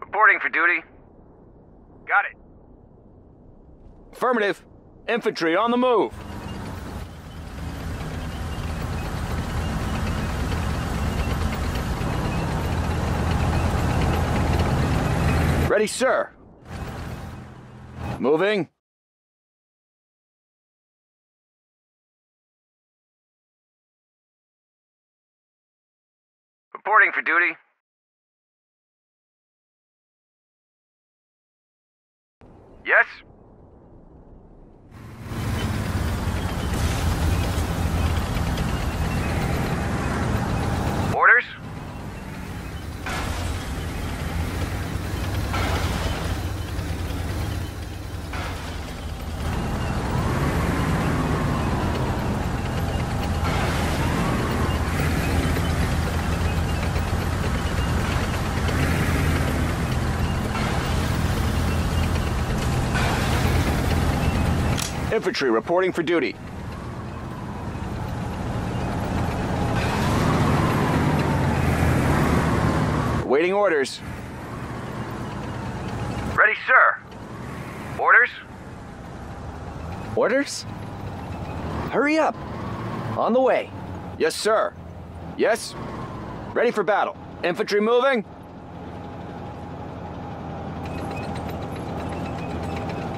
Reporting for duty. Got it. Affirmative. Infantry on the move. Ready, sir. Moving. Reporting for duty. Yes? Orders? Infantry reporting for duty. Awaiting orders. Ready, sir. Orders? Orders? Hurry up. On the way. Yes, sir. Yes. Ready for battle. Infantry moving.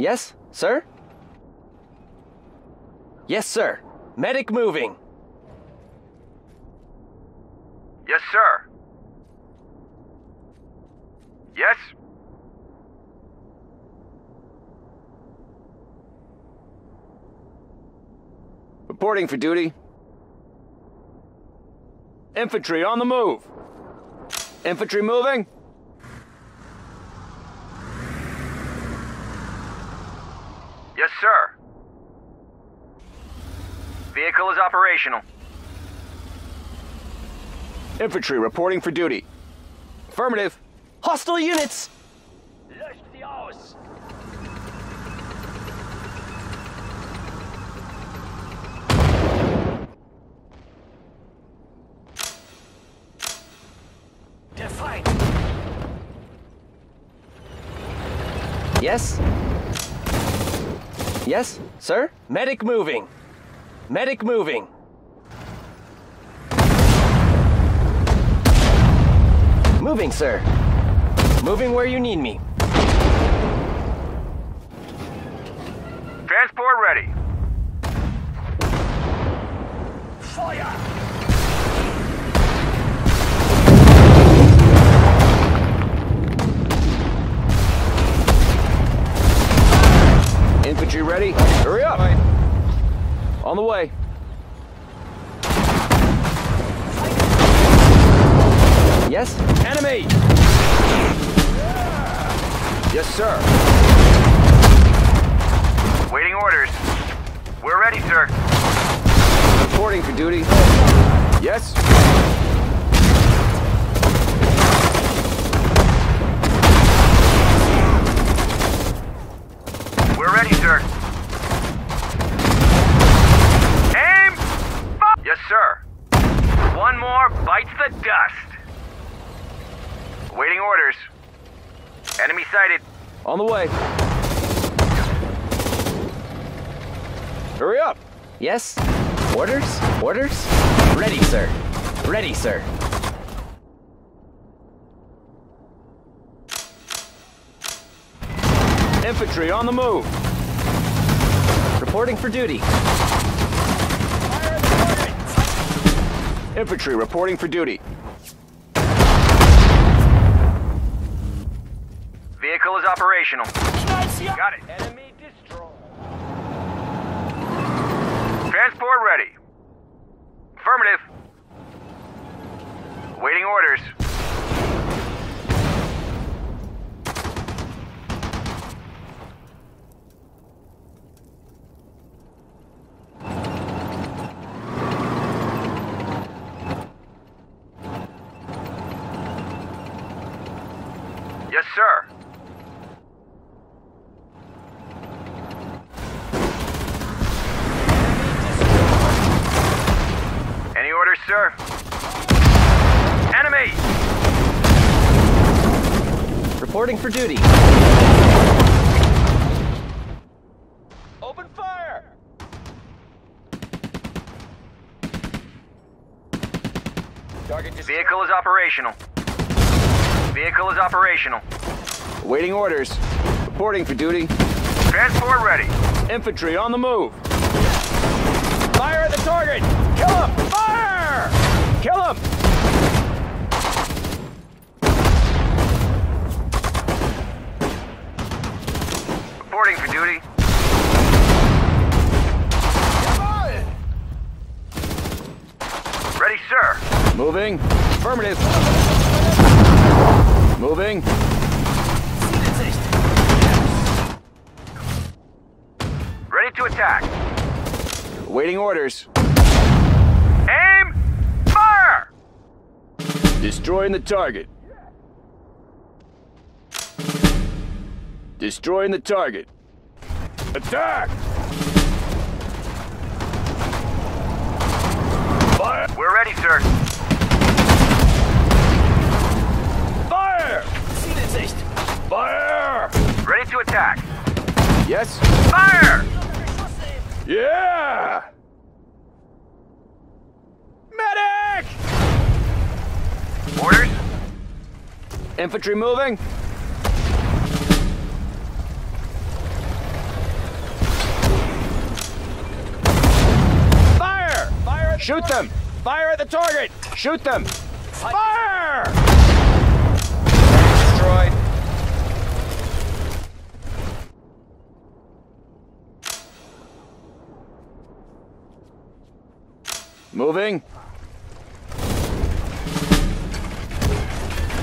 Yes, sir? Yes, sir. Medic moving. Yes, sir. Yes? Reporting for duty. Infantry on the move. Infantry moving. Yes, sir. Vehicle is operational. Infantry reporting for duty. Affirmative. Hostile units! Löscht sie aus! Der Feind! Yes? Yes, sir? Medic moving! Medic moving. Moving, sir. Moving where you need me. Transport ready. Feuer! Infantry ready. Hurry up! On the way. Yes? Enemy! Yes, sir. Waiting orders. We're ready, sir. Reporting for duty. Yes? We're ready, sir. Yes, sir. One more bites the dust. Waiting orders. Enemy sighted. On the way. Hurry up. Yes. Orders? Orders? Ready, sir. Ready, sir. Infantry on the move. Reporting for duty. Infantry reporting for duty. Vehicle is operational. Got it. Enemy destroyed. Transport ready. Affirmative. Waiting orders. Yes, sir. Any orders, sir? Enemy! Reporting. Reporting for duty. Open fire! Target destroyed. Vehicle is operational. Vehicle is operational. Awaiting orders. Reporting for duty. Transport ready. Infantry on the move. Fire at the target! Kill him! Fire! Kill him! Reporting for duty. Ready, sir. Moving. Affirmative. Moving. Ready to attack. Awaiting orders. Aim! Fire! Destroying the target. Destroying the target. Attack! Fire! We're ready, sir. Fire! Fire! Ready to attack. Yes? Fire! Yeah! Medic! Orders? Infantry moving. Fire! Fire at the Shoot target. Them! Fire at the target! Shoot them! Fire! Destroyed. Moving.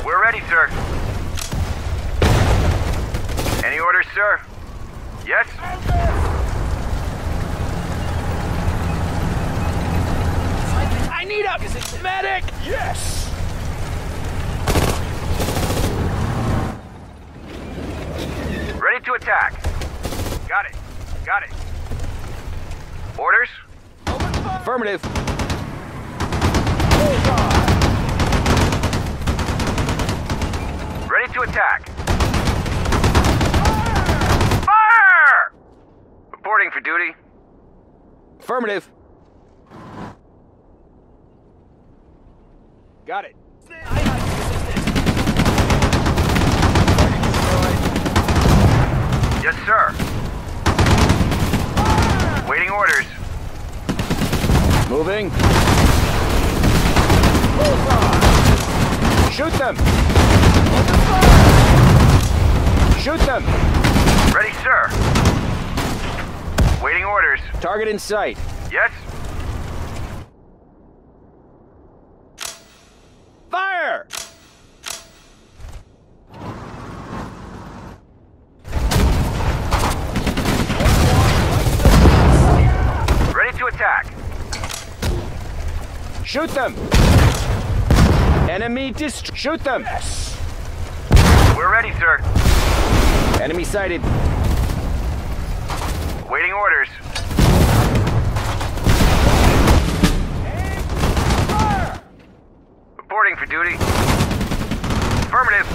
We're ready, sir. Any orders, sir? Yes? I need a medic! Yes! Ready to attack. Got it. Got it. Orders? Affirmative. Ready to attack. Fire! Fire! Reporting for duty. Affirmative. Got it. Yes, sir. Fire! Waiting orders. Moving. Shoot them! Shoot them! Ready, sir. Waiting orders. Target in sight. Yes? Fire! Ready to attack. Shoot them! Enemy destroyed. Shoot them! Yes. We're ready, sir. Enemy sighted. Waiting orders. Aim. Fire. Reporting for duty. Affirmative.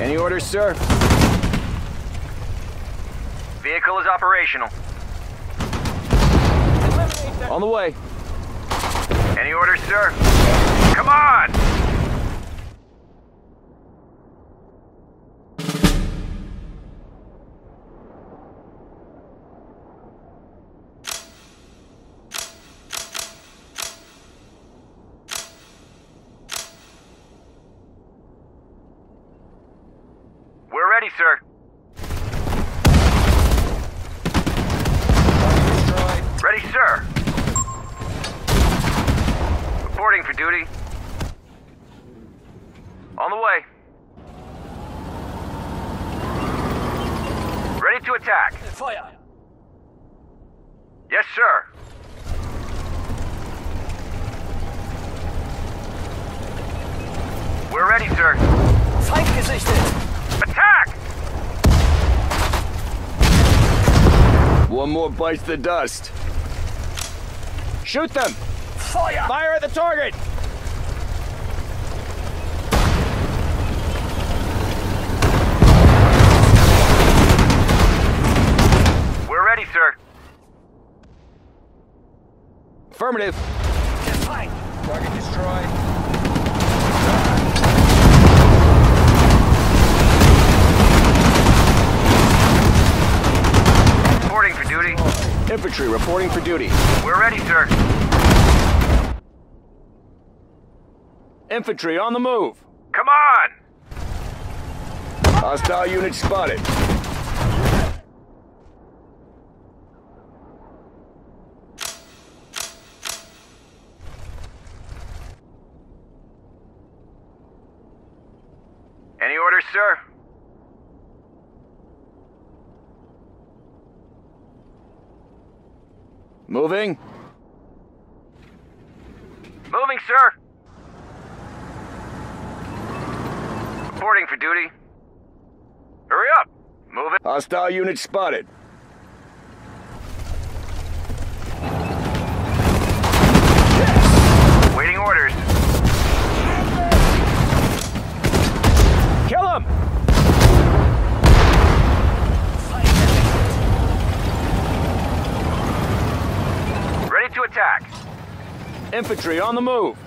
Any orders, sir? Vehicle is operational. On the way. Any orders, sir? Come on! Ready, sir. Ready, sir. Reporting for duty. On the way. Ready to attack. Feuer. Yes, sir. We're ready, sir. Feind gesichtet! Attack! One more bites the dust. Shoot them! Feuer! Fire at the target! We're ready, sir. Affirmative. Fine. Target destroyed. Infantry reporting for duty. We're ready, sir. Infantry on the move. Come on! Hostile unit spotted. Any orders, sir? Moving. Moving, sir. Reporting for duty. Hurry up. Moving. Hostile unit spotted. Yes. Waiting orders. Kill him. To attack. Infantry on the move.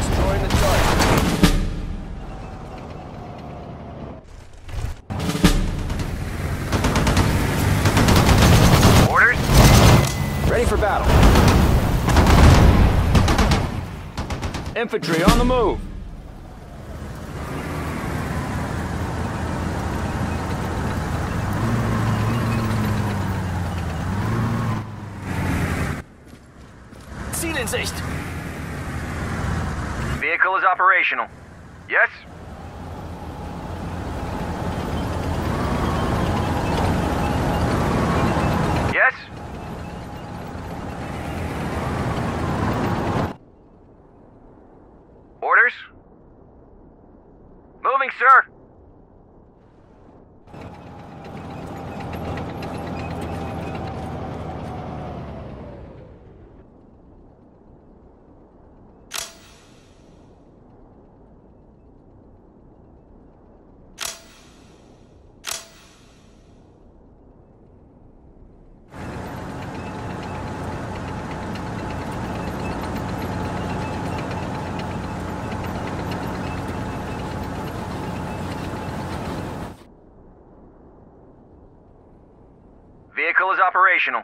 Destroying the target. Orders. Ready for battle. Infantry on the move. Sicht. Vehicle is operational. Yes? Yes? Orders? Moving, sir. Vehicle is operational.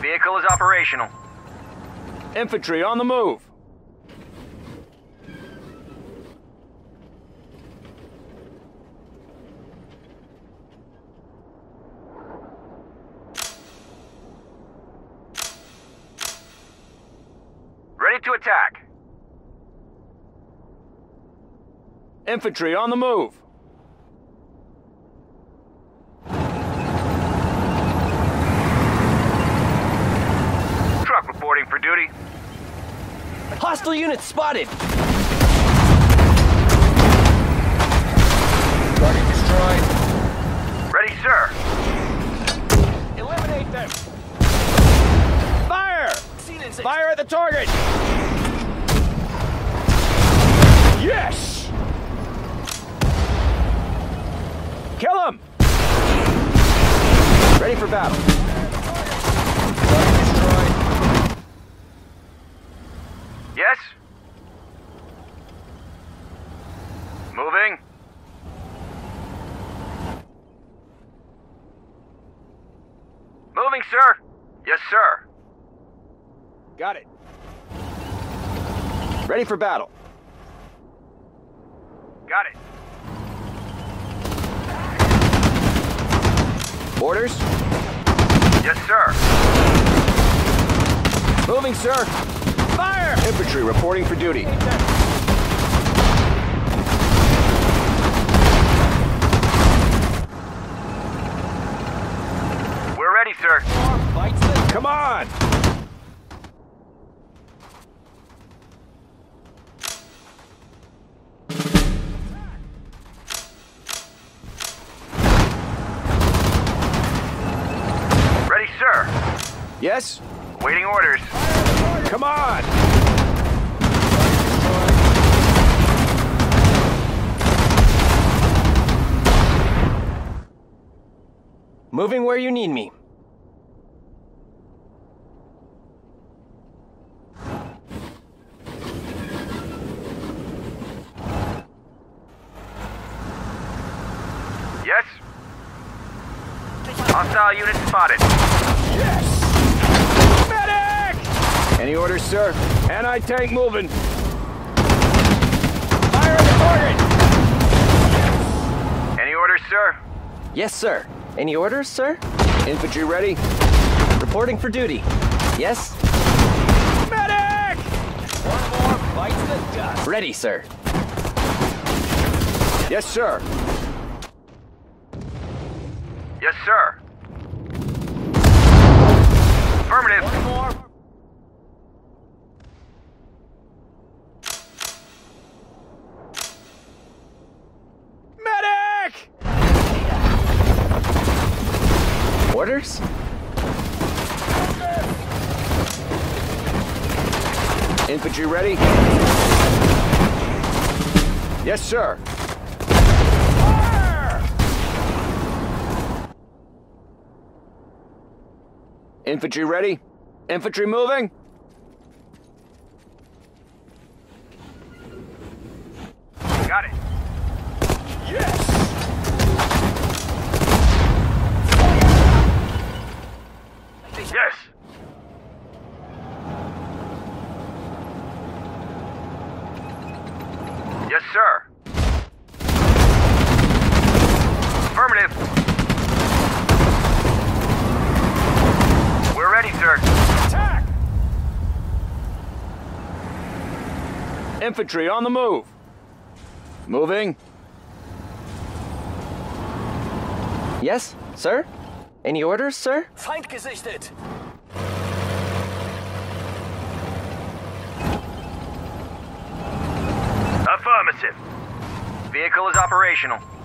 Vehicle is operational. Infantry on the move. To attack. Infantry on the move. Truck reporting for duty. Hostile unit spotted. Target destroyed. Ready, sir. Eliminate them. Fire! Fire at the target! Yes! Kill him! Ready for battle. Target destroyed. Yes? Moving. Moving, sir. Yes, sir. Got it. Ready for battle. Got it. Orders? Yes, sir. Moving, sir. Fire! Infantry reporting for duty. Yes? Waiting orders. Come on! Moving where you need me. Yes? Hostile unit spotted. Yes! Any orders, sir? Anti-tank moving. Fire at the target! Any orders, sir? Yes, sir. Any orders, sir? Infantry ready. Reporting for duty. Yes? Medic! One more bites the dust. Ready, sir. Yes, sir. Yes, sir. Affirmative. One more. Orders? Infantry ready? Yes, sir. Fire! Infantry ready? Infantry moving? Got it. Yes! Yes! Yes, sir! Affirmative! We're ready, sir! Attack! Infantry on the move! Moving! Yes, sir? Any orders, sir? Feind gesichtet! Affirmative. Vehicle is operational.